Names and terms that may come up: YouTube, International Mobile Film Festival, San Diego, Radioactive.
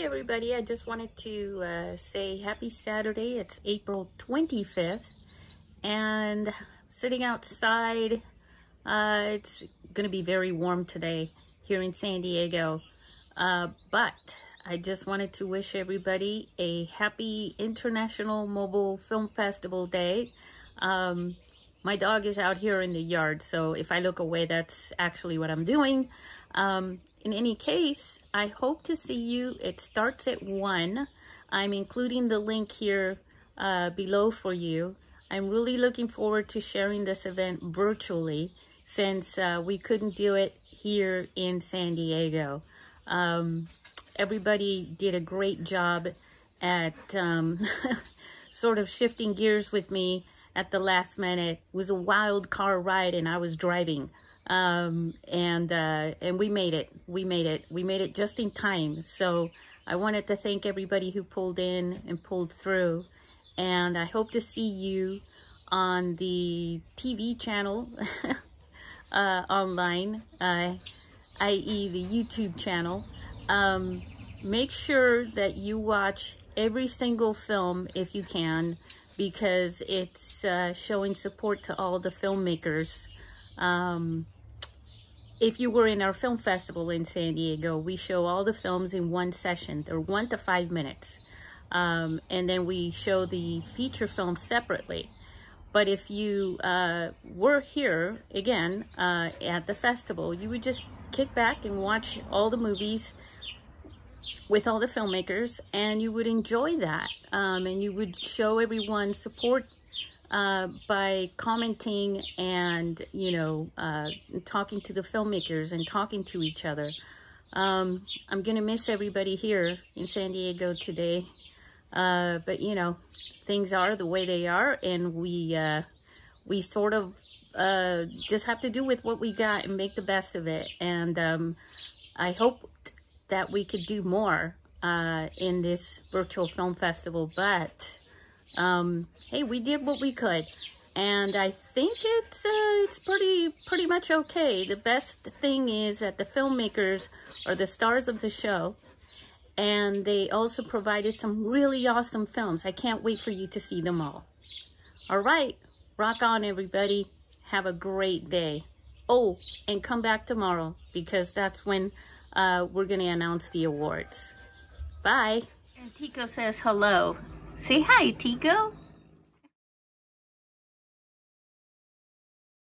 Hey everybody, I just wanted to say happy Saturday. It's April 25th and sitting outside, it's going to be very warm today here in San Diego, but I just wanted to wish everybody a happy International Mobile Film Festival Day. My dog is out here in the yard, so if I look away, that's actually what I'm doing. In any case, I hope to see you. It starts at 1. I'm including the link here below for you. I'm really looking forward to sharing this event virtually since we couldn't do it here in San Diego. Everybody did a great job at sort of shifting gears with me at the last minute. It was a wild car ride and I was driving. And we made it just in time. So I wanted to thank everybody who pulled in and pulled through. And I hope to see you on the TV channel online, i.e. the YouTube channel. Make sure that you watch every single film if you can, because it's showing support to all the filmmakers. If you were in our film festival in San Diego, we show all the films in one session. They're 1 to 5 minutes. And then we show the feature film separately. But if you were here, again, at the festival, you would just kick back and watch all the movies with all the filmmakers, and you would enjoy that. And you would show everyone support by commenting and, you know, talking to the filmmakers and talking to each other. I'm going to miss everybody here in San Diego today. But, you know, things are the way they are, and we sort of just have to do with what we got and make the best of it. And I hoped that we could do more in this virtual film festival, but hey, we did what we could, and I think it's pretty much okay. The best thing is that the filmmakers are the stars of the show, and they also provided some really awesome films. I can't wait for you to see them all. All right, rock on everybody. Have a great day. Oh, and come back tomorrow, because that's when we're going to announce the awards. Bye. And Tico says hello. Say hi, Tico.